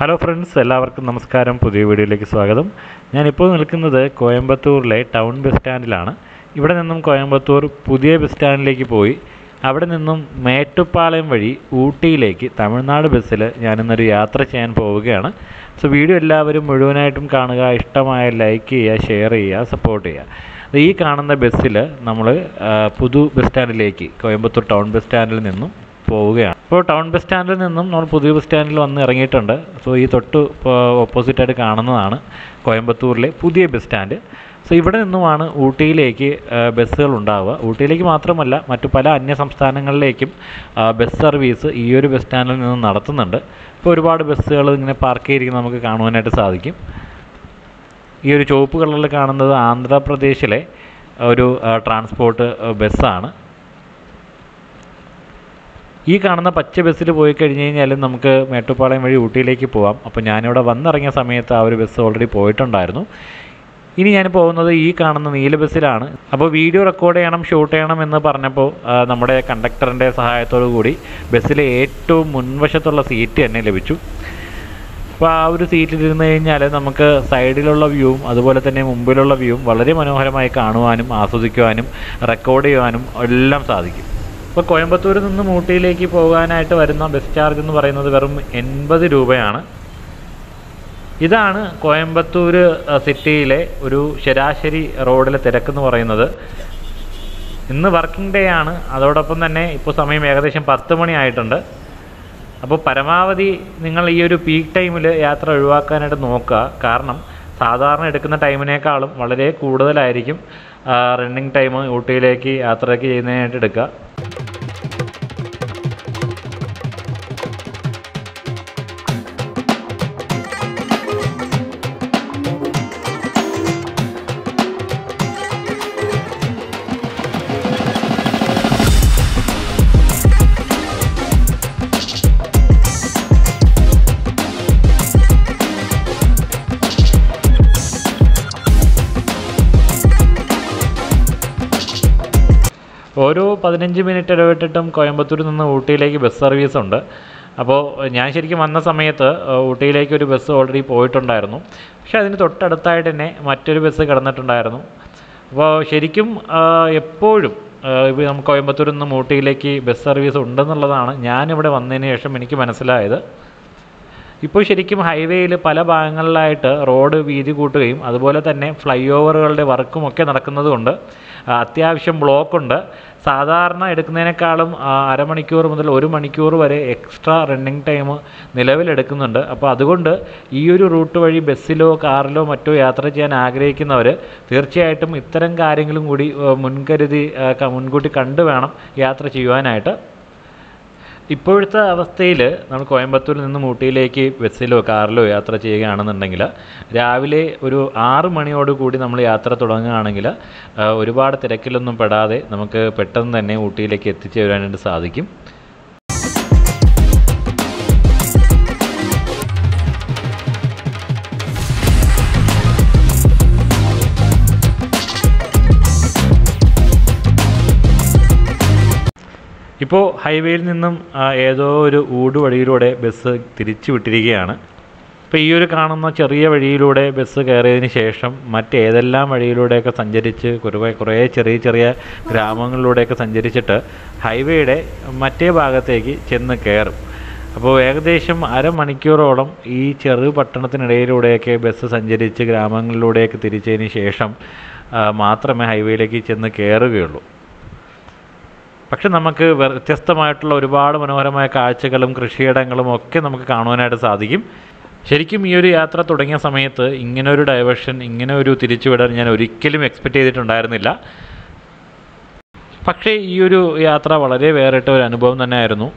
Hello friends, എല്ലാവർക്കും നമസ്കാരം. പുതിയ വീഡിയോയിലേക്ക് സ്വാഗതം. ഞാനിപ്പോൾ നിൽക്കുന്നത് കോയമ്പത്തൂരിലെ ടൗൺ ബസ് സ്റ്റാൻഡിലാണ്. ഇവിടെ നിന്നും കോയമ്പത്തൂർ പുതിയ ബസ് സ്റ്റാൻഡിലേക്ക് പോയി അവിടെ നിന്നും മേട്ടുപ്പാളയം വഴി ഊട്ടിയിലേക്ക് തമിഴ്നാട് ബസ്സിൽ ഞാനിന്നൊരു യാത്ര ചെയ്യാൻ പോവുകയാണ്. സോ വീഡിയോ എല്ലാവരും മുഴുവനായിട്ടും കാണുക, ഇഷ്ടമായ ലൈക്ക് ചെയ്യുക, ഷെയർ ചെയ്യുക, സപ്പോർട്ട് ചെയ്യുക. ഈ കാണുന്ന ബസ്സിൽ നമ്മൾ പുതു ബസ് സ്റ്റാൻഡിലേക്ക്, കോയമ്പത്തൂർ ടൗൺ ബസ് സ്റ്റാൻഡിൽ നിന്നും പോവുകയാണ്. ഇപ്പോൾ ടൗൺ ബസ് സ്റ്റാൻഡിൽ നിന്നും നമ്മൾ പുതിയ ബസ് സ്റ്റാൻഡിൽ വന്ന് ഇറങ്ങിയിട്ടുണ്ട്. സോ ഈ തൊട്ട് ഓപ്പോസിറ്റായിട്ട് കാണുന്നതാണ് കോയമ്പത്തൂരിലെ പുതിയ ബസ് സ്റ്റാൻഡ്. സോ ഇവിടെ നിന്നുമാണ് ഊട്ടിയിലേക്ക് ബസ്സുകൾ ഉണ്ടാവുക. ഊട്ടിയിലേക്ക് മാത്രമല്ല മറ്റു പല അന്യ സംസ്ഥാനങ്ങളിലേക്കും ബസ് സർവീസ് ഈ ഒരു ബസ് സ്റ്റാൻഡിൽ നിന്ന് നടത്തുന്നുണ്ട്. ഇപ്പോൾ ഒരുപാട് ബസ്സുകൾ ഇങ്ങനെ പാർക്ക് ചെയ്തിരിക്കുന്നത് നമുക്ക് കാണുവാനായിട്ട് സാധിക്കും. ഈ ഒരു ചുവപ്പ് കളറിൽ കാണുന്നത് ആന്ധ്രാപ്രദേശിലെ ഒരു ട്രാൻസ്പോർട്ട് ബസ്സാണ്. ഈ കാണുന്ന പച്ച ബസ്സിൽ പോയി കഴിഞ്ഞ് കഴിഞ്ഞാൽ നമുക്ക് മേട്ടുപ്പാളയം വഴി ഊട്ടിയിലേക്ക് പോകാം. അപ്പോൾ ഞാനിവിടെ വന്നിറങ്ങിയ സമയത്ത് ആ ഒരു ബസ് ഓൾറെഡി പോയിട്ടുണ്ടായിരുന്നു. ഇനി ഞാൻ പോകുന്നത് ഈ കാണുന്ന നീല ബസ്സിലാണ്. അപ്പോൾ വീഡിയോ റെക്കോർഡ് ചെയ്യണം, ഷൂട്ട് ചെയ്യണം എന്ന് പറഞ്ഞപ്പോൾ നമ്മുടെ കണ്ടക്ടറിൻ്റെ സഹായത്തോടു കൂടി ബസ്സിലെ ഏറ്റവും മുൻവശത്തുള്ള സീറ്റ് തന്നെ ലഭിച്ചു. അപ്പോൾ ആ ഒരു സീറ്റിലിരുന്ന് കഴിഞ്ഞാൽ നമുക്ക് സൈഡിലുള്ള വ്യൂവും അതുപോലെ തന്നെ മുമ്പിലുള്ള വ്യൂവും വളരെ മനോഹരമായി കാണുവാനും ആസ്വദിക്കുവാനും റെക്കോർഡ് ചെയ്യുവാനും എല്ലാം സാധിക്കും. ഇപ്പോൾ കോയമ്പത്തൂരിൽ നിന്ന് ഊട്ടിയിലേക്ക് പോകാനായിട്ട് വരുന്ന ബസ് ചാർജ് എന്ന് പറയുന്നത് വെറും 80 രൂപയാണ്. ഇതാണ് കോയമ്പത്തൂർ സിറ്റിയിലെ ഒരു ശരാശരി റോഡിലെ തിരക്കെന്ന് പറയുന്നത്. ഇന്ന് വർക്കിംഗ് ഡേ ആണ്. അതോടൊപ്പം തന്നെ ഇപ്പോൾ സമയം ഏകദേശം 10 മണിയായിട്ടുണ്ട്. അപ്പോൾ പരമാവധി നിങ്ങൾ ഈ ഒരു പീക്ക് ടൈമിൽ യാത്ര ഒഴിവാക്കാനായിട്ട് നോക്കുക. കാരണം സാധാരണ എടുക്കുന്ന ടൈമിനേക്കാളും വളരെ കൂടുതലായിരിക്കും റണ്ണിങ് ടൈം ഊട്ടിയിലേക്ക് യാത്രയ്ക്ക് ചെയ്യുന്നതിനായിട്ട് എടുക്കുക. ഓരോ 15 മിനിറ്റ് ഇടവിട്ടിട്ടും കോയമ്പത്തൂരിൽ നിന്ന് ഊട്ടിയിലേക്ക് ബസ് സർവീസ് ഉണ്ട്. അപ്പോൾ ഞാൻ ശരിക്കും വന്ന സമയത്ത് ഊട്ടിയിലേക്ക് ഒരു ബസ് ഓൾറെഡി പോയിട്ടുണ്ടായിരുന്നു. പക്ഷേ അതിന് തൊട്ടടുത്തായിട്ട് തന്നെ മറ്റൊരു ബസ് കിടന്നിട്ടുണ്ടായിരുന്നു. അപ്പോൾ ശരിക്കും എപ്പോഴും നമുക്ക് കോയമ്പത്തൂരിൽ നിന്ന് ഊട്ടിയിലേക്ക് ബസ് സർവീസ് ഉണ്ടെന്നുള്ളതാണ് ഞാനിവിടെ വന്നതിന് ശേഷം എനിക്ക് മനസ്സിലായത്. ഇപ്പോൾ ശരിക്കും ഹൈവേയിൽ പല ഭാഗങ്ങളിലായിട്ട് റോഡ് വീതി കൂട്ടുകയും അതുപോലെ തന്നെ ഫ്ലൈ ഓവറുകളുടെ വർക്കുമൊക്കെ നടക്കുന്നതുകൊണ്ട് അത്യാവശ്യം ബ്ലോക്കുണ്ട്. സാധാരണ എടുക്കുന്നതിനേക്കാളും 1/2 മണിക്കൂർ മുതൽ 1 മണിക്കൂർ വരെ എക്സ്ട്രാ റണ്ണിങ് ടൈം നിലവിലെടുക്കുന്നുണ്ട്. അപ്പോൾ അതുകൊണ്ട് ഈ ഒരു റൂട്ട് വഴി ബസ്സിലോ കാറിലോ മറ്റോ യാത്ര ചെയ്യാൻ ആഗ്രഹിക്കുന്നവർ തീർച്ചയായിട്ടും ഇത്തരം കാര്യങ്ങളും കൂടി മുൻകൂട്ടി കണ്ടു വേണം യാത്ര ചെയ്യുവാനായിട്ട്. ഇപ്പോഴത്തെ അവസ്ഥയിൽ നമ്മൾ കോയമ്പത്തൂരിൽ നിന്നും ഊട്ടിയിലേക്ക് ബസ്സിലോ കാറിലോ യാത്ര ചെയ്യുകയാണെന്നുണ്ടെങ്കിൽ രാവിലെ ഒരു 6 മണിയോടുകൂടി നമ്മൾ യാത്ര തുടങ്ങുകയാണെങ്കിൽ ഒരുപാട് തിരക്കിലൊന്നും പെടാതെ നമുക്ക് പെട്ടെന്ന് തന്നെ ഊട്ടിയിലേക്ക് എത്തിച്ചേരാനായിട്ട് സാധിക്കും. ഇപ്പോൾ ഹൈവേയിൽ നിന്നും ഏതോ ഒരു ഊടുവഴിയിലൂടെ ബസ് തിരിച്ചു വിട്ടിരിക്കുകയാണ്. ഇപ്പോൾ ഈ ഒരു കാണുന്ന ചെറിയ വഴിയിലൂടെ ബസ് കയറിയതിന് ശേഷം മറ്റേതെല്ലാം വഴിയിലൂടെയൊക്കെ സഞ്ചരിച്ച് കുറേ ചെറിയ ഗ്രാമങ്ങളിലൂടെയൊക്കെ സഞ്ചരിച്ചിട്ട് ഹൈവേയുടെ മറ്റേ ഭാഗത്തേക്ക് ചെന്ന് കയറും. അപ്പോൾ ഏകദേശം 1/2 മണിക്കൂറോളം ഈ ചെറു പട്ടണത്തിനിടയിലൂടെയൊക്കെ ബസ് സഞ്ചരിച്ച് ഗ്രാമങ്ങളിലൂടെയൊക്കെ തിരിച്ചതിന് ശേഷം മാത്രമേ ഹൈവേയിലേക്ക് ചെന്ന് കയറുകയുള്ളൂ. പക്ഷെ നമുക്ക് വ്യത്യസ്തമായിട്ടുള്ള ഒരുപാട് മനോഹരമായ കാഴ്ചകളും കൃഷിയിടങ്ങളും ഒക്കെ നമുക്ക് കാണുവാനായിട്ട് സാധിക്കും. ശരിക്കും ഈ ഒരു യാത്ര തുടങ്ങിയ സമയത്ത് ഇങ്ങനൊരു ഡൈവേർഷൻ, ഇങ്ങനെ ഒരു തിരിച്ചുവിടാൻ ഞാൻ ഒരിക്കലും എക്സ്പെക്റ്റ് ചെയ്തിട്ടുണ്ടായിരുന്നില്ല. പക്ഷേ ഈ ഒരു യാത്ര വളരെ വേറിട്ട ഒരു അനുഭവം തന്നെയായിരുന്നു.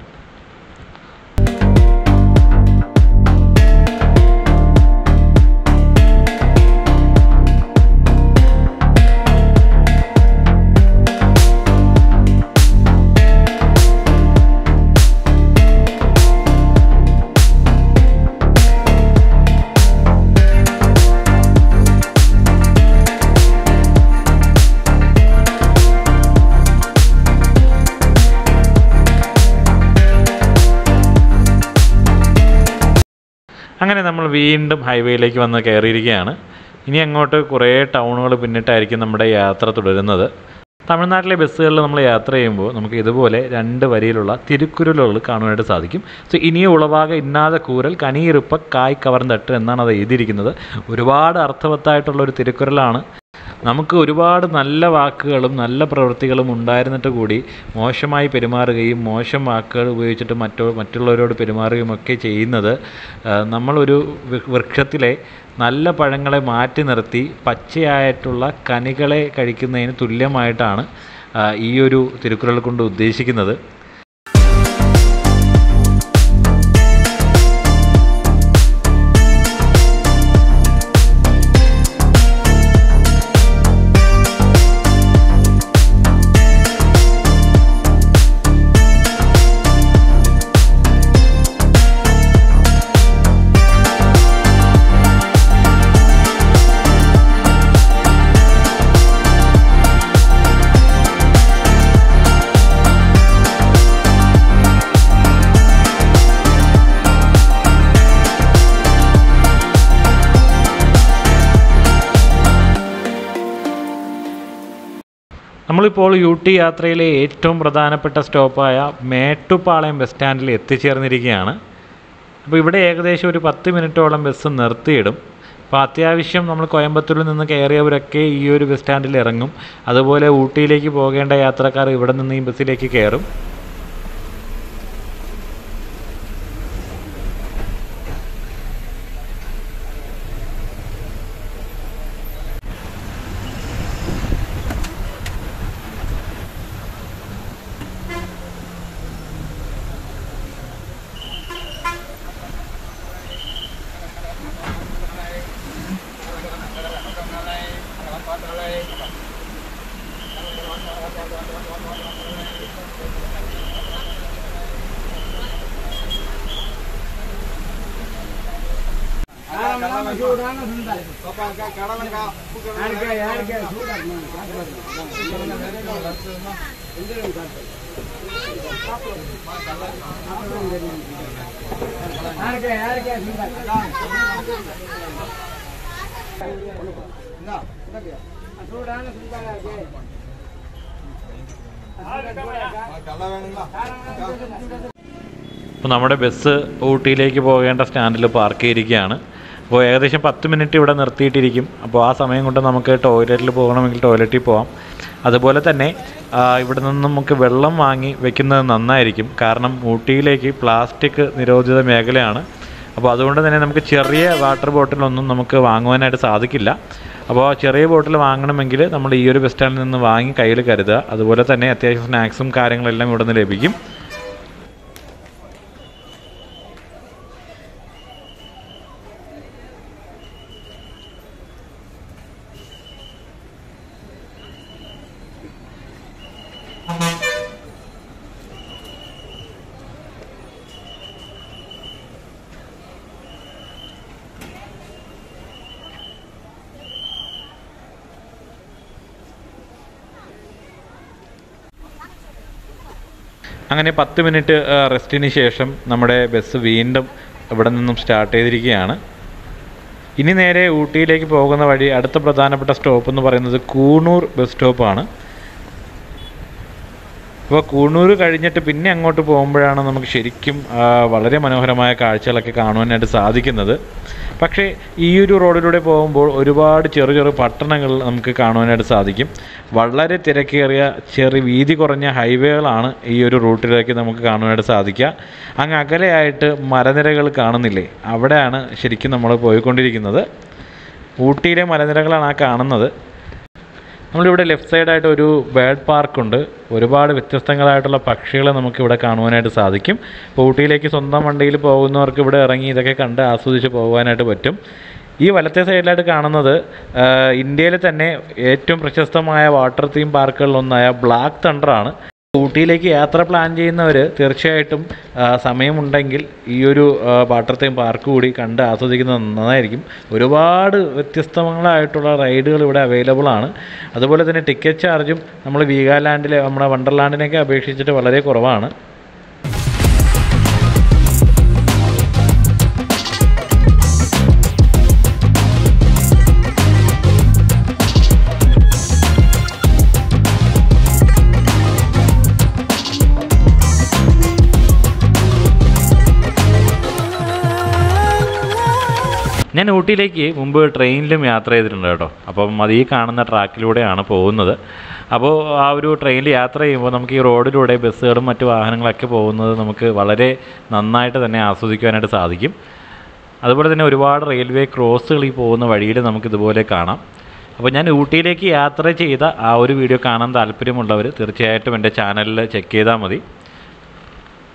അങ്ങനെ നമ്മൾ വീണ്ടും ഹൈവേയിലേക്ക് വന്ന് കയറിയിരിക്കുകയാണ്. ഇനി അങ്ങോട്ട് കുറേ ടൗണുകൾ പിന്നിട്ടായിരിക്കും നമ്മുടെ യാത്ര തുടരുന്നത്. തമിഴ്നാട്ടിലെ ബസ്സുകളിൽ നമ്മൾ യാത്ര ചെയ്യുമ്പോൾ നമുക്ക് ഇതുപോലെ രണ്ട് വരിയിലുള്ള തിരുക്കുരുളുകൾ കാണുവാനായിട്ട് സാധിക്കും. സോ ഇനിയ ഉളവാക ഇന്നാതെ കൂരൽ കനിയിരുപ്പ കായ് കവർന്നട്ട് എന്നാണ് അത് എഴുതിയിരിക്കുന്നത്. ഒരുപാട് അർത്ഥവത്തായിട്ടുള്ളൊരു തിരുക്കുരുളാണ്. നമുക്ക് ഒരുപാട് നല്ല വാക്കുകളും നല്ല പ്രവൃത്തികളും ഉണ്ടായിരുന്നിട്ട് കൂടി മോശമായി പെരുമാറുകയും മോശം വാക്കുകൾ ഉപയോഗിച്ചിട്ട് മറ്റുള്ളവരോട് പെരുമാറുകയുമൊക്കെ ചെയ്യുന്നത് നമ്മളൊരു വൃക്ഷത്തിലെ നല്ല പഴങ്ങളെ മാറ്റി നിർത്തി പച്ചയായിട്ടുള്ള കനികളെ കഴിക്കുന്നതിന് തുല്യമായിട്ടാണ് ഈ ഒരു തിരുക്കുറൾ കൊണ്ട് ഉദ്ദേശിക്കുന്നത്. നമ്മളിപ്പോൾ ഊട്ടി യാത്രയിലെ ഏറ്റവും പ്രധാനപ്പെട്ട സ്റ്റോപ്പായ മേട്ടുപ്പാളയം ബസ് സ്റ്റാൻഡിൽ എത്തിച്ചേർന്നിരിക്കുകയാണ്. അപ്പോൾ ഇവിടെ ഏകദേശം ഒരു 10 മിനിറ്റോളം ബസ് നിർത്തിയിടും. അപ്പോൾ അത്യാവശ്യം നമ്മൾ കോയമ്പത്തൂരിൽ നിന്ന് കയറിയവരൊക്കെ ഈ ഒരു ബസ് സ്റ്റാൻഡിൽ ഇറങ്ങും. അതുപോലെ ഊട്ടിയിലേക്ക് പോകേണ്ട യാത്രക്കാർ ഇവിടെ നിന്ന് ഈ ബസ്സിലേക്ക് കയറും. അപ്പോൾ നമ്മുടെ ബസ് ഊട്ടിയിലേക്ക് പോകേണ്ട സ്റ്റാൻഡിൽ പാർക്ക് ചെയ്തിരിക്കുകയാണ്. അപ്പോൾ ഏകദേശം 10 മിനിറ്റ് ഇവിടെ നിർത്തിയിട്ടിരിക്കും. അപ്പോൾ ആ സമയം കൊണ്ട് നമുക്ക് ടോയ്ലറ്റിൽ പോകണമെങ്കിൽ ടോയ്ലറ്റിൽ പോകാം. അതുപോലെ തന്നെ ഇവിടെ നിന്ന് നമുക്ക് വെള്ളം വാങ്ങി വെക്കുന്നത് നന്നായിരിക്കും. കാരണം ഊട്ടിയിലേക്ക് പ്ലാസ്റ്റിക് നിരോധിത മേഖലയാണ്. അപ്പോൾ അതുകൊണ്ട് തന്നെ നമുക്ക് ചെറിയ വാട്ടർ ബോട്ടിലൊന്നും നമുക്ക് വാങ്ങുവാനായിട്ട് സാധിക്കില്ല. അപ്പോൾ ചെറിയ ബോട്ടിൽ വാങ്ങണമെങ്കിൽ നമ്മൾ ഈ ഒരു ബസ് സ്റ്റാൻഡിൽ നിന്ന് വാങ്ങി കയ്യിൽ കരുതുക. അതുപോലെ തന്നെ അത്യാവശ്യം സ്നാക്സും കാര്യങ്ങളെല്ലാം ഇവിടെ നിന്ന് ലഭിക്കും. അങ്ങനെ 10 മിനിറ്റ് റെസ്റ്റിന് ശേഷം നമ്മുടെ ബസ് വീണ്ടും ഇവിടെ നിന്നും സ്റ്റാർട്ട് ചെയ്തിരിക്കുകയാണ്. ഇനി നേരെ ഊട്ടിയിലേക്ക് പോകുന്ന വഴി അടുത്ത പ്രധാനപ്പെട്ട സ്റ്റോപ്പ് എന്ന് പറയുന്നത് കൂണൂർ ബസ് സ്റ്റോപ്പാണ്. അപ്പോൾ കൂണൂർ കഴിഞ്ഞിട്ട് പിന്നെ അങ്ങോട്ട് പോകുമ്പോഴാണ് നമുക്ക് ശരിക്കും വളരെ മനോഹരമായ കാഴ്ചകളൊക്കെ കാണുവാനായിട്ട് സാധിക്കുന്നത്. പക്ഷേ ഈ ഒരു റോഡിലൂടെ പോകുമ്പോൾ ഒരുപാട് ചെറു പട്ടണങ്ങൾ നമുക്ക് കാണുവാനായിട്ട് സാധിക്കും. വളരെ തിരക്കേറിയ വീതി കുറഞ്ഞ ഹൈവേകളാണ് ഈ ഒരു റൂട്ടിലേക്ക് നമുക്ക് കാണുവാനായിട്ട് സാധിക്കുക. അങ്ങ് അകലെയായിട്ട് മലനിരകൾ കാണുന്നില്ലേ, അവിടെയാണ് ശരിക്കും നമ്മൾ പോയിക്കൊണ്ടിരിക്കുന്നത്. ഊട്ടിയിലെ മലനിരകളാണ് ആ കാണുന്നത്. നമ്മളിവിടെ ലെഫ്റ്റ് സൈഡായിട്ട് ഒരു ബേർഡ് പാർക്കുണ്ട്. ഒരുപാട് വ്യത്യസ്തങ്ങളായിട്ടുള്ള പക്ഷികളെ നമുക്കിവിടെ കാണുവാനായിട്ട് സാധിക്കും. ഊട്ടിയിലേക്ക് സ്വന്തം വണ്ടിയിൽ പോകുന്നവർക്ക് ഇവിടെ ഇറങ്ങി ഇതൊക്കെ കണ്ട് ആസ്വദിച്ച് പോകുവാനായിട്ട് പറ്റും. ഈ വലത്തെ സൈഡിലായിട്ട് കാണുന്നത് ഇന്ത്യയിലെ തന്നെ ഏറ്റവും പ്രശസ്തമായ വാട്ടർ തീം പാർക്കുകളിലൊന്നായ ബ്ലാക്ക് തണ്ടറാണ്. ഊട്ടിയിലേക്ക് യാത്ര പ്ലാൻ ചെയ്യുന്നവർ തീർച്ചയായിട്ടും സമയമുണ്ടെങ്കിൽ ഈ ഒരു വാട്ടർ തീം പാർക്ക് കൂടി കണ്ട് ആസ്വദിക്കുന്നത് നന്നായിരിക്കും. ഒരുപാട് വ്യത്യസ്തങ്ങളായിട്ടുള്ള റൈഡുകൾ ഇവിടെ അവൈലബിൾ ആണ്. അതുപോലെ തന്നെ ടിക്കറ്റ് ചാർജും നമ്മൾ വീഗാലാൻഡിലെ നമ്മുടെ വണ്ടർലാൻഡിനൊക്കെ അപേക്ഷിച്ചിട്ട് വളരെ കുറവാണ്. ഞാൻ ഊട്ടിയിലേക്ക് മുമ്പ് ട്രെയിനിലും യാത്ര ചെയ്തിട്ടുണ്ട് കേട്ടോ. അപ്പം അത് ഈ കാണുന്ന ട്രാക്കിലൂടെയാണ് പോകുന്നത്. അപ്പോൾ ആ ഒരു ട്രെയിനിൽ യാത്ര ചെയ്യുമ്പോൾ നമുക്ക് ഈ റോഡിലൂടെ ബസ്സുകളും മറ്റ് വാഹനങ്ങളൊക്കെ പോകുന്നത് നമുക്ക് വളരെ നന്നായിട്ട് തന്നെ ആസ്വദിക്കുവാനായിട്ട് സാധിക്കും. അതുപോലെ തന്നെ ഒരുപാട് റെയിൽവേ ക്രോസുകൾ ഈ പോകുന്ന വഴിയിൽ നമുക്കിതുപോലെ കാണാം. അപ്പോൾ ഞാൻ ഊട്ടിയിലേക്ക് യാത്ര ചെയ്ത ആ ഒരു വീഡിയോ കാണാൻ താല്പര്യമുള്ളവർ തീർച്ചയായിട്ടും എൻ്റെ ചാനലിൽ ചെക്ക് ചെയ്താൽ മതി.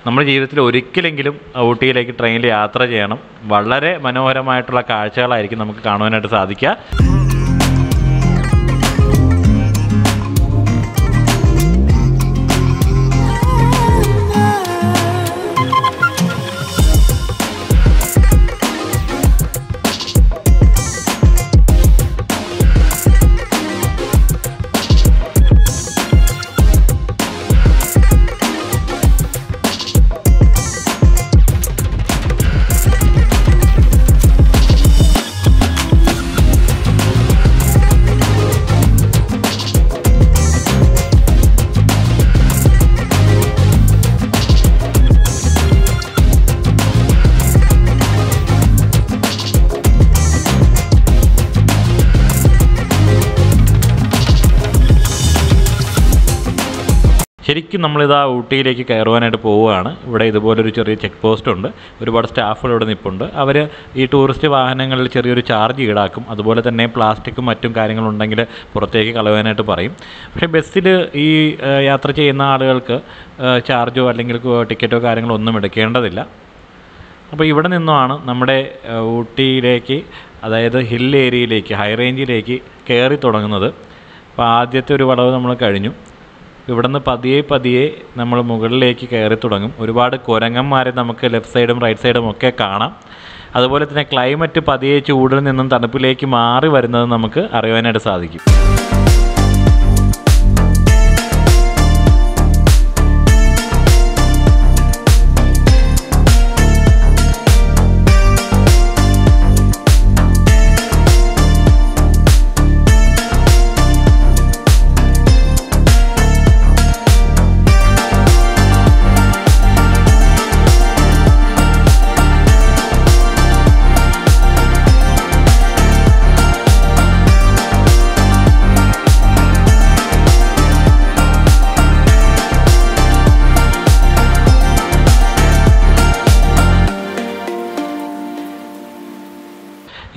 നമ്മുടെ ജീവിതത്തിൽ ഒരിക്കലെങ്കിലും ഊട്ടിയിലേക്ക് ട്രെയിനിൽ യാത്ര ചെയ്യണം. വളരെ മനോഹരമായിട്ടുള്ള കാഴ്ചകളായിരിക്കും നമുക്ക് കാണുവാനായിട്ട് സാധിക്കുക. ശരിക്കും നമ്മളിതാ ഊട്ടിയിലേക്ക് കയറുവാനായിട്ട് പോവുകയാണ്. ഇവിടെ ഇതുപോലൊരു ചെറിയ ചെക്ക് പോസ്റ്റ് ഉണ്ട്. ഒരുപാട് സ്റ്റാഫുകൾ ഇവിടെ നിൽപ്പുണ്ട്. അവർ ഈ ടൂറിസ്റ്റ് വാഹനങ്ങളിൽ ചെറിയൊരു ചാർജ് ഈടാക്കും. അതുപോലെ തന്നെ പ്ലാസ്റ്റിക്കും മറ്റും കാര്യങ്ങളുണ്ടെങ്കിൽ പുറത്തേക്ക് കളയുവാനായിട്ട് പറയും. പക്ഷേ ബസ്സിൽ ഈ യാത്ര ചെയ്യുന്ന ആളുകൾക്ക് ചാർജോ അല്ലെങ്കിൽ ടിക്കറ്റോ കാര്യങ്ങളോ ഒന്നും എടുക്കേണ്ടതില്ല. അപ്പോൾ ഇവിടെ നിന്നാണ് നമ്മുടെ ഊട്ടിയിലേക്ക്, അതായത് ഹിൽ ഏരിയയിലേക്ക്, ഹൈ റേഞ്ചിലേക്ക് കയറി തുടങ്ങുന്നത്. അപ്പോൾ ആദ്യത്തെ ഒരു വളവ് നമ്മൾ കഴിഞ്ഞു. ഇവിടുന്ന് പതിയെ പതിയെ നമ്മൾ മുകളിലേക്ക് കയറി തുടങ്ങും. ഒരുപാട് കുരങ്ങന്മാരെ നമുക്ക് ലെഫ്റ്റ് സൈഡും റൈറ്റ് സൈഡും ഒക്കെ കാണാം. അതുപോലെ തന്നെ ക്ലൈമറ്റ് പതിയെ ചൂടിൽ നിന്നും തണുപ്പിലേക്ക് മാറി വരുന്നത് നമുക്ക് അറിയാനായിട്ട് സാധിക്കും.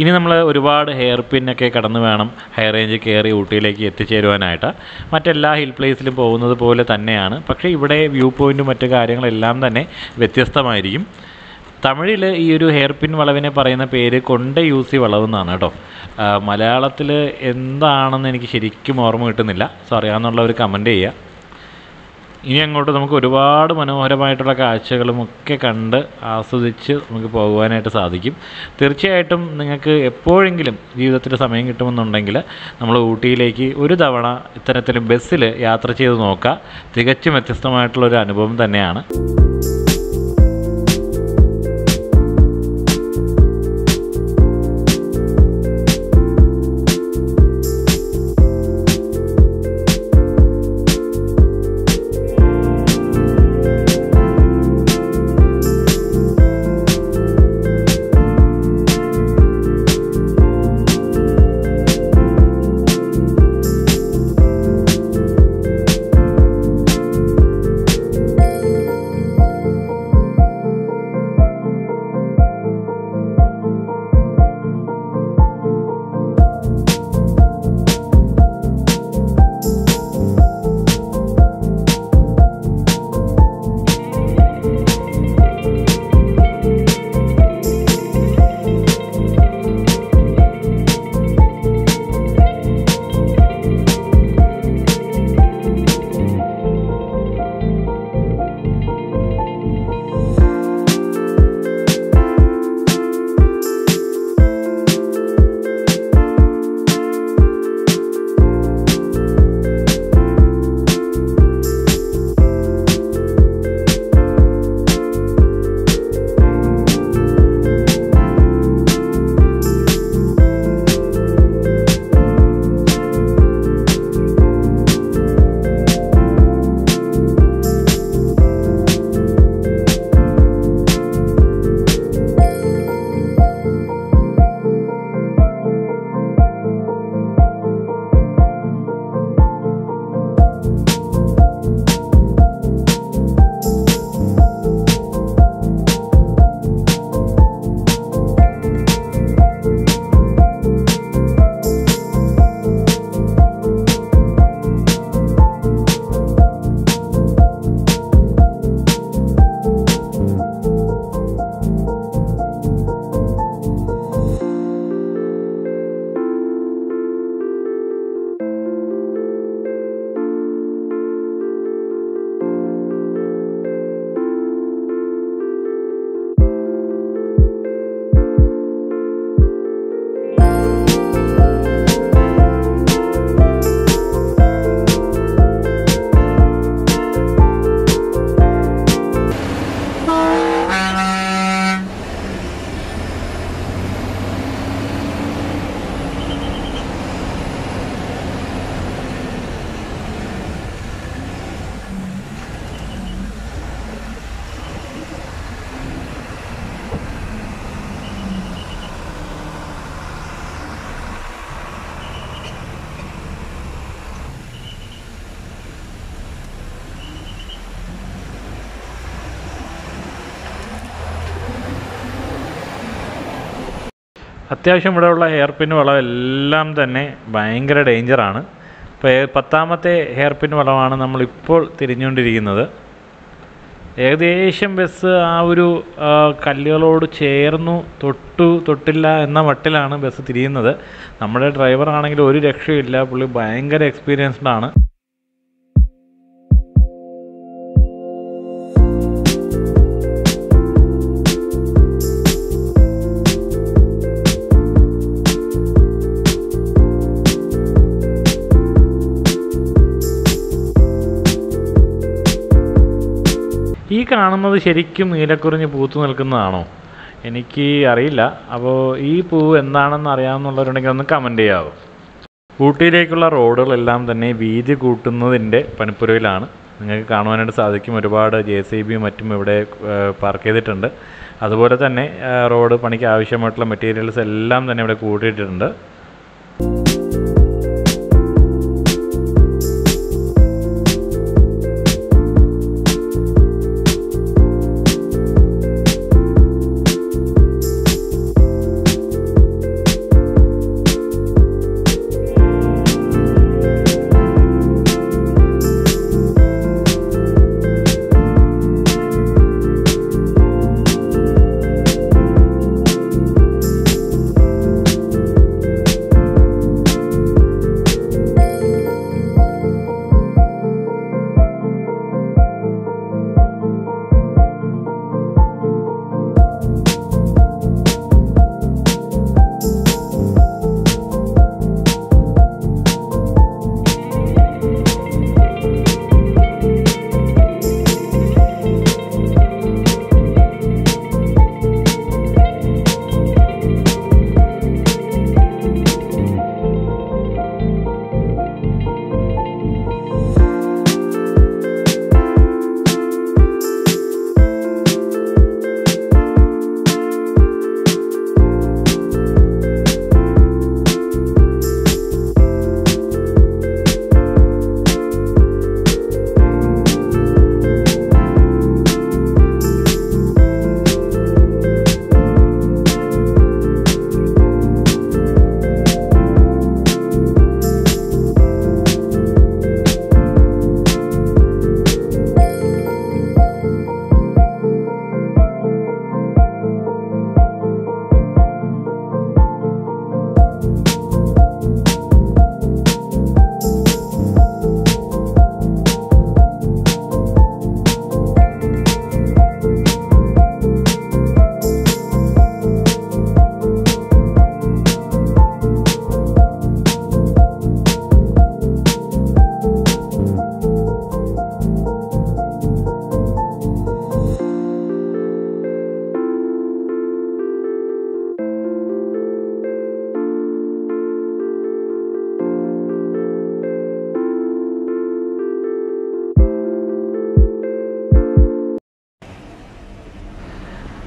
ഇനി നമ്മൾ ഒരുപാട് ഹെയർ പിന്നൊക്കെ കടന്ന് വേണം ഹൈ റേഞ്ച് കയറി ഊട്ടിയിലേക്ക് എത്തിച്ചേരുവാനായിട്ട്. മറ്റെല്ലാ ഹിൽ പ്ലേസിലും പോകുന്നത് പോലെ തന്നെയാണ്. പക്ഷേ ഇവിടെ വ്യൂ പോയിൻറ്റും മറ്റു കാര്യങ്ങളെല്ലാം തന്നെ വ്യത്യസ്തമായിരിക്കും. തമിഴിൽ ഈ ഒരു ഹെയർ പിൻ വളവിനെ പറയുന്ന പേര് കൊണ്ടയൂസി വളവ് എന്നാണ് കേട്ടോ. മലയാളത്തിൽ എന്താണെന്ന് എനിക്ക് ശരിക്കും ഓർമ്മ കിട്ടുന്നില്ല. സോ അറിയാവുന്നവർ കമൻറ്റ് ചെയ്യുക. ഇനി അങ്ങോട്ട് നമുക്ക് ഒരുപാട് മനോഹരമായിട്ടുള്ള കാഴ്ചകളും ഒക്കെ കണ്ട് ആസ്വദിച്ച് നമുക്ക് പോകുവാനായിട്ട് സാധിക്കും. തീർച്ചയായിട്ടും നിങ്ങൾക്ക് എപ്പോഴെങ്കിലും ജീവിതത്തിൽ സമയം കിട്ടുമെന്നുണ്ടെങ്കിൽ നമ്മൾ ഊട്ടിയിലേക്ക് ഒരു തവണ ഇത്തരത്തിൽ ബസ്സിൽ യാത്ര ചെയ്ത് നോക്കുക. തികച്ചും വ്യത്യസ്തമായിട്ടുള്ളൊരു അനുഭവം തന്നെയാണ്. അത്യാവശ്യം ഇവിടെയുള്ള ഹെയർ പിൻ വളവെല്ലാം തന്നെ ഭയങ്കര ഡേഞ്ചറാണ്. ഇപ്പോൾ 10ാമത്തെ ഹെയർ പിൻ വളവാണ് നമ്മളിപ്പോൾ തിരിഞ്ഞുകൊണ്ടിരിക്കുന്നത്. ഏകദേശം ബസ് ആ ഒരു കല്ലുകളോട് ചേർന്നു തൊട്ടില്ല എന്ന മട്ടിലാണ് ബസ് തിരിയുന്നത്. നമ്മുടെ ഡ്രൈവർ ആണെങ്കിൽ ഒരു രക്ഷയില്ല, പുള്ളി ഭയങ്കര എക്സ്പീരിയൻസ്ഡ് ആണ്. ഈ കാണുന്നത് ശരിക്കും നീലക്കുറിഞ്ഞ് പൂത്തു നിൽക്കുന്നതാണോ എനിക്ക് അറിയില്ല. അപ്പോൾ ഈ പൂവ് എന്താണെന്ന് അറിയാമെന്നുള്ളവരുണ്ടെങ്കിൽ ഒന്ന് കമൻറ്റ് ചെയ്യാവോ. ഊട്ടിയിലേക്കുള്ള റോഡുകളെല്ലാം തന്നെ വീതി കൂട്ടുന്നതിൻ്റെ പണിപ്പുരയിലാണ്. നിങ്ങൾക്ക് കാണുവാനായിട്ട് സാധിക്കും. ഒരുപാട് JCB മറ്റും ഇവിടെ പാർക്ക് ചെയ്തിട്ടുണ്ട്. അതുപോലെ തന്നെ റോഡ് പണിക്ക് ആവശ്യമായിട്ടുള്ള മെറ്റീരിയൽസ് എല്ലാം തന്നെ ഇവിടെ കൂട്ടിയിട്ടുണ്ട്.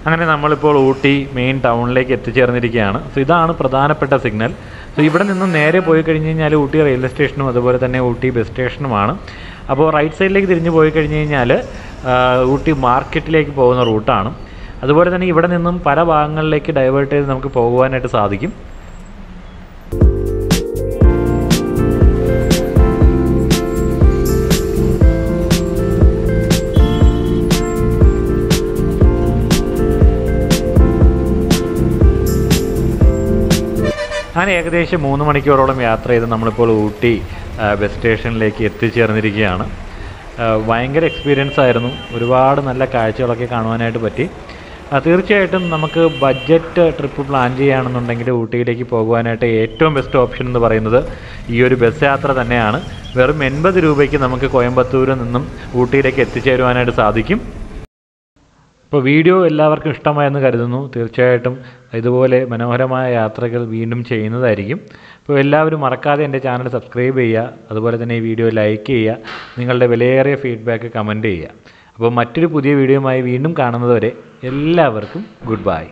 അങ്ങനെ നമ്മളിപ്പോൾ ഊട്ടി മെയിൻ ടൗണിലേക്ക് എത്തിച്ചേർന്നിരിക്കുകയാണ്. സോ ഇതാണ് പ്രധാനപ്പെട്ട സിഗ്നൽ. സോ ഇവിടെ നിന്ന് നേരെ പോയി കഴിഞ്ഞ് കഴിഞ്ഞാൽ ഊട്ടി റെയിൽവേ സ്റ്റേഷനും അതുപോലെ തന്നെ ഊട്ടി ബസ് സ്റ്റേഷനുമാണ്. അപ്പോൾ റൈറ്റ് സൈഡിലേക്ക് തിരിഞ്ഞ് പോയി കഴിഞ്ഞ് കഴിഞ്ഞാൽ ഊട്ടി മാർക്കറ്റിലേക്ക് പോകുന്ന റൂട്ടാണ്. അതുപോലെ തന്നെ ഇവിടെ നിന്നും പല ഭാഗങ്ങളിലേക്ക് ഡൈവേർട്ട് ചെയ്ത് നമുക്ക് പോകുവാനായിട്ട് സാധിക്കും. അങ്ങനെ ഏകദേശം 3 മണിക്കൂറോളം യാത്ര ചെയ്ത് നമ്മളിപ്പോൾ ഊട്ടി ബസ് സ്റ്റേഷനിലേക്ക് എത്തിച്ചേർന്നിരിക്കുകയാണ്. ഭയങ്കര എക്സ്പീരിയൻസ് ആയിരുന്നു. ഒരുപാട് നല്ല കാഴ്ചകളൊക്കെ കാണുവാനായിട്ട് പറ്റി. തീർച്ചയായിട്ടും നമുക്ക് ബഡ്ജറ്റ് ട്രിപ്പ് പ്ലാൻ ചെയ്യുകയാണെന്നുണ്ടെങ്കിൽ ഊട്ടിയിലേക്ക് പോകുവാനായിട്ട് ഏറ്റവും ബെസ്റ്റ് ഓപ്ഷൻ എന്ന് പറയുന്നത് ഈ ഒരു ബസ് യാത്ര തന്നെയാണ്. വെറും 80 രൂപയ്ക്ക് നമുക്ക് കോയമ്പത്തൂരിൽ നിന്നും ഊട്ടിയിലേക്ക് എത്തിച്ചേരുവാനായിട്ട് സാധിക്കും. അപ്പോൾ വീഡിയോ എല്ലാവർക്കും ഇഷ്ടമായെന്ന് കരുതുന്നു. തീർച്ചയായിട്ടും ഇതുപോലെ മനോഹരമായ യാത്രകൾ വീണ്ടും ചെയ്യുന്നതായിരിക്കും. അപ്പോൾ എല്ലാവരും മറക്കാതെ എൻ്റെ ചാനൽ സബ്സ്ക്രൈബ് ചെയ്യുക. അതുപോലെ തന്നെ ഈ വീഡിയോ ലൈക്ക് ചെയ്യുക. നിങ്ങളുടെ വിലയേറിയ ഫീഡ്ബാക്ക് കമൻറ്റ് ചെയ്യുക. അപ്പോൾ മറ്റൊരു പുതിയ വീഡിയോയുമായി വീണ്ടും കാണുന്നതുവരെ എല്ലാവർക്കും ഗുഡ് ബൈ.